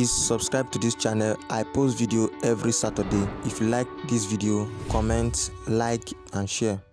Please subscribe to this channel. I post video every Saturday. If you like this video, comment, like and share.